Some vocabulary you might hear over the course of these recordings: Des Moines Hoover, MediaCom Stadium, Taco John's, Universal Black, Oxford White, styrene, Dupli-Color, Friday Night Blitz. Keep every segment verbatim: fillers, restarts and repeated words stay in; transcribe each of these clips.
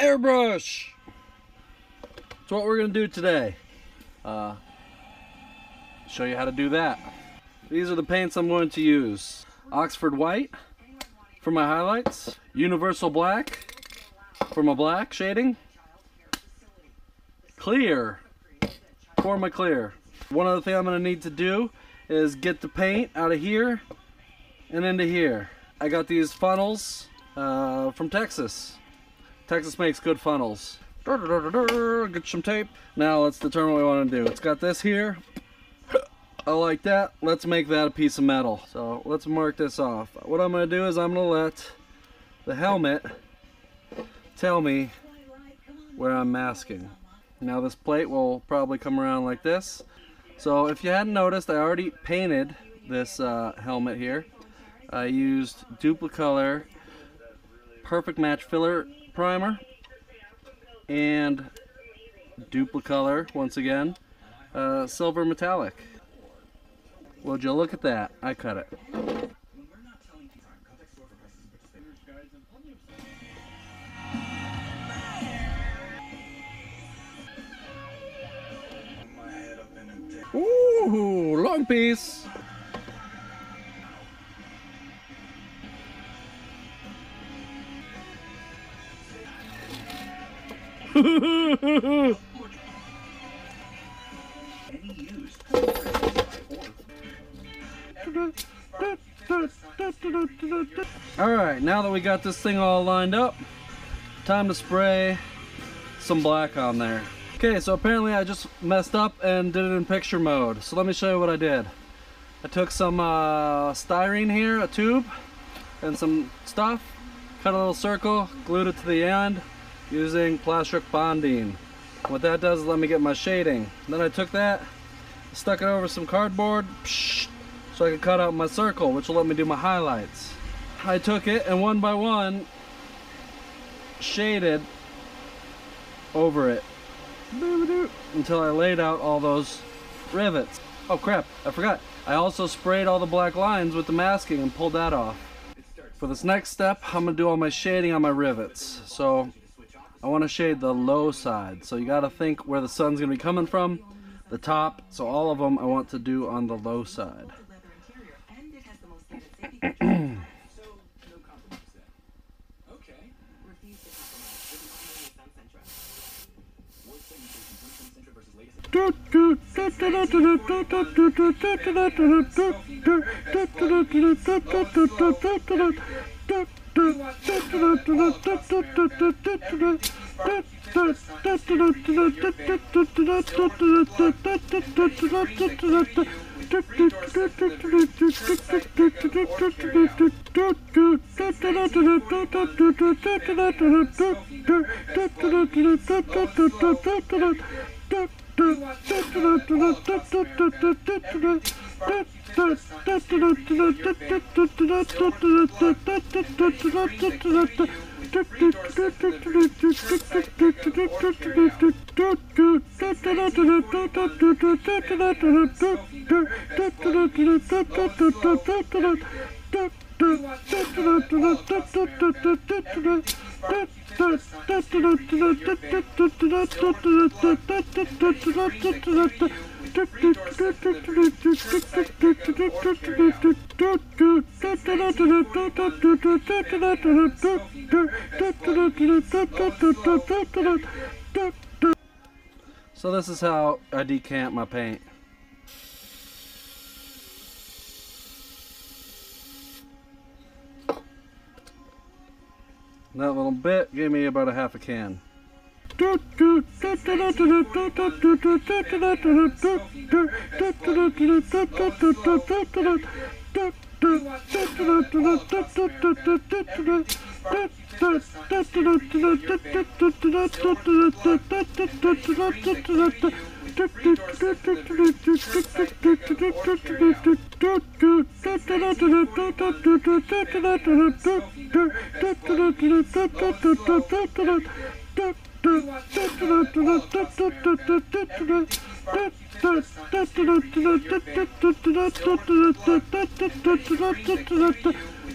airbrush. That's what we're gonna do today. Uh, show you how to do that. These are the paints I'm going to use. Oxford White for my highlights. Universal Black for my black shading. Clear for my clear. One other thing I'm gonna need to do is get the paint out of here and into here. I got these funnels uh, from Texas. Texas makes good funnels. Get some tape. Now let's determine what we want to do. It's got this here. I like that. Let's make that a piece of metal. So let's mark this off. What I'm going to do is I'm going to let the helmet tell me where I'm masking. Now this plate will probably come around like this. So if you hadn't noticed, I already painted this uh, helmet here. I used Dupli-Color Perfect Match Filler Primer and Dupli-Color, once again, uh, Silver Metallic. Would you look at that? I cut it. Ooh, long piece. Alright, now that we got this thing all lined up, time to spray some black on there. Okay, so apparently I just messed up and did it in picture mode. So let me show you what I did. I took some uh, styrene here, a tube, and some stuff, cut a little circle, glued it to the end, using plastic bonding. What that does is let me get my shading. Then I took that, stuck it over some cardboard, psh, so I could cut out my circle, which will let me do my highlights. I took it and one by one shaded over it until I laid out all those rivets. Oh crap, I forgot. I also sprayed all the black lines with the masking and pulled that off. For this next step, I'm gonna do all my shading on my rivets. So I want to shade the low side, so you got to think where the sun's going to be coming from, the top, so all of them I want to do on the low side. So this is how I decant my paint. That little bit gave me about a half a can.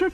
Well,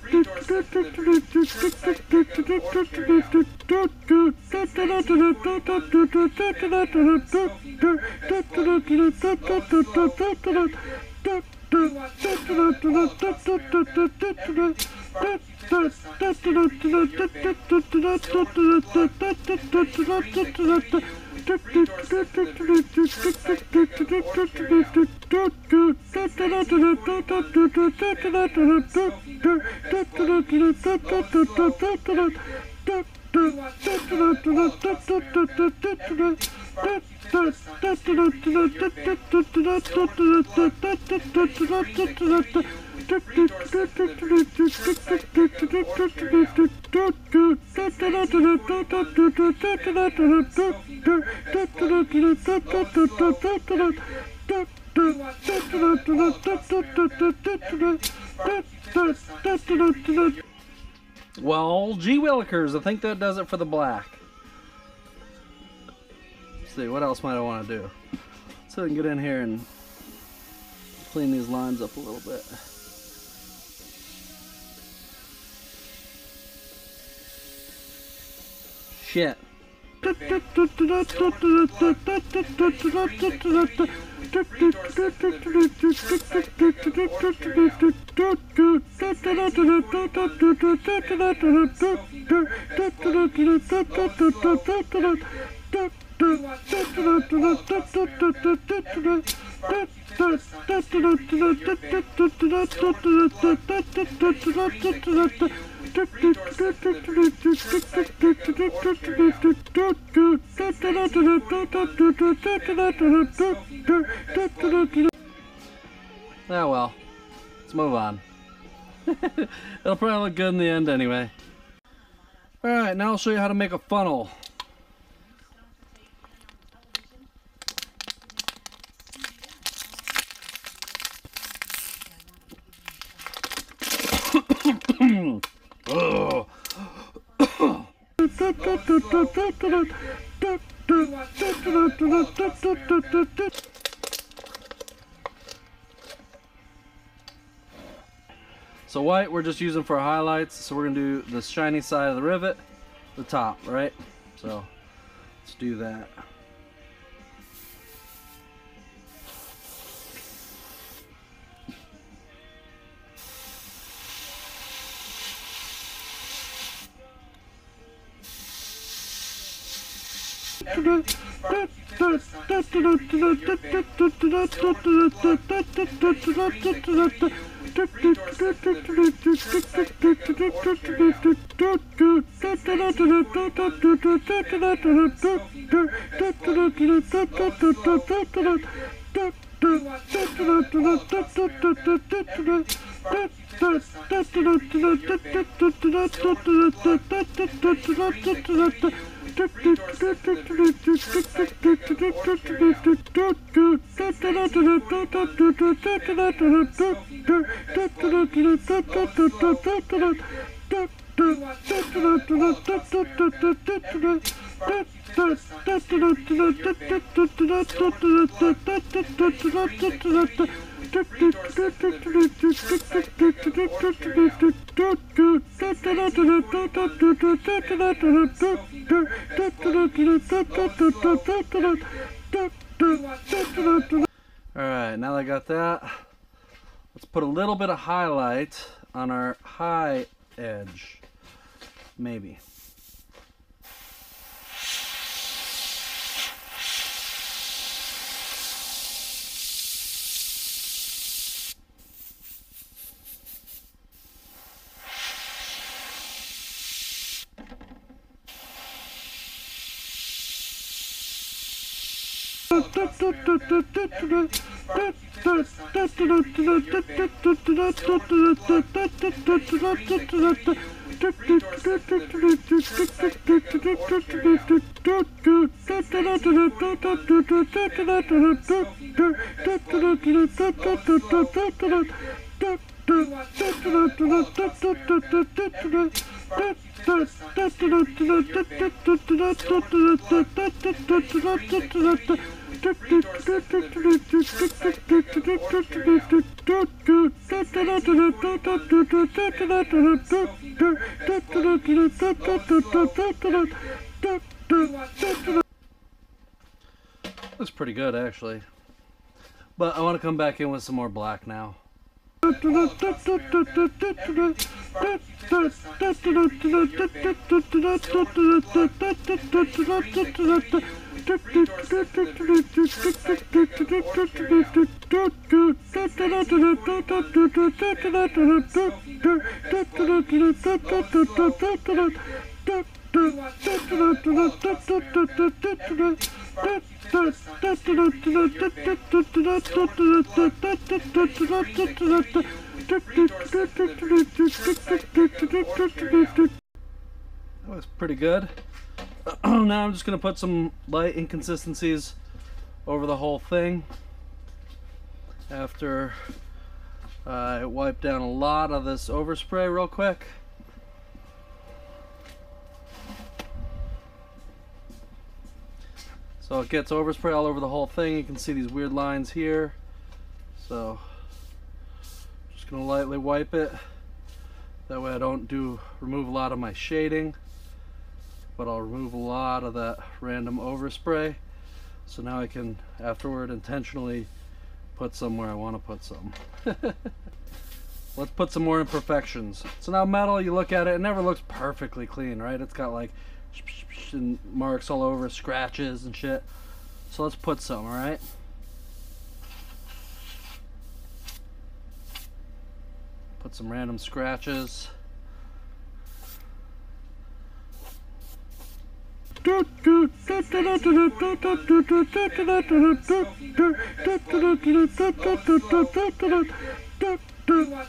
gee willikers, I think that does it for the black. Let's see, what else might I want to do? Let's see if I can get in here and clean these lines up a little bit. Shit. Oh well, let's move on. It'll probably look good in the end anyway. Alright, now I'll show you how to make a funnel. So white we're just using for highlights, so we're going to do the shiny side of the rivet, the top, right? So let's do that. Alright, now that I got that, let's put a little bit of highlight on our high edge, maybe. That's pretty good actually, but I want to come back in with some more black now. That was pretty good. Now I'm just going to put some light inconsistencies over the whole thing after uh, I wipe down a lot of this overspray real quick. So it gets overspray all over the whole thing. You can see these weird lines here. So just gonna lightly wipe it. That way I don't do remove a lot of my shading, but I'll remove a lot of that random overspray. So now I can afterward intentionally put some where I want to put some. Let's put some more imperfections. So now metal, you look at it, it never looks perfectly clean, right? It's got like and marks all over, scratches and shit. So let's put some, alright? Put some random scratches. I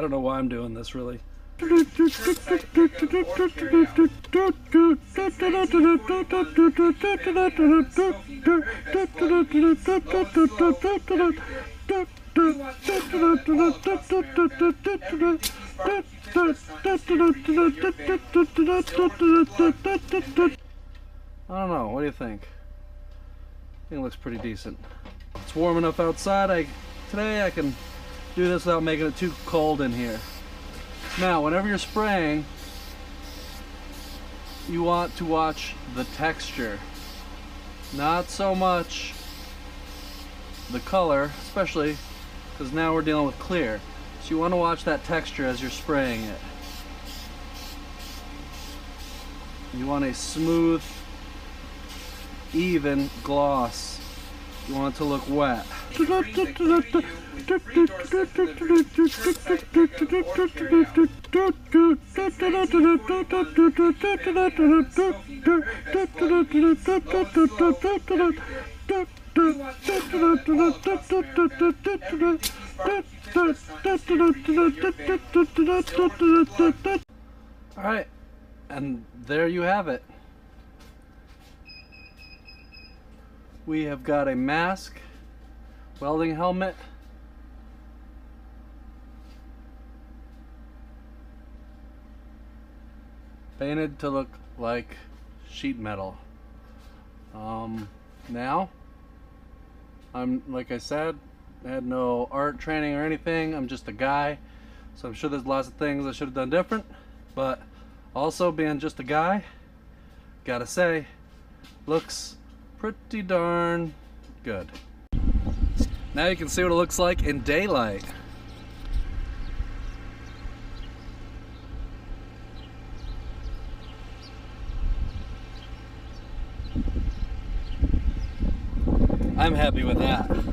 don't know why I'm doing this, really. I don't know, what do you think? I think it looks pretty decent. It's warm enough outside. I, today I can do this without making it too cold in here. Now, whenever you're spraying, you want to watch the texture. Not so much the color, especially because now we're dealing with clear. So you want to watch that texture as you're spraying it. You want a smooth, even gloss. You want it to look wet. All right, and there you have it. We have got a mask, welding helmet, painted to look like sheet metal. Um, now, I'm, like I said, I had no art training or anything. I'm just a guy, so I'm sure there's lots of things I should have done different, but also being just a guy, gotta say, looks pretty darn good. Now you can see what it looks like in daylight. I'm happy with that.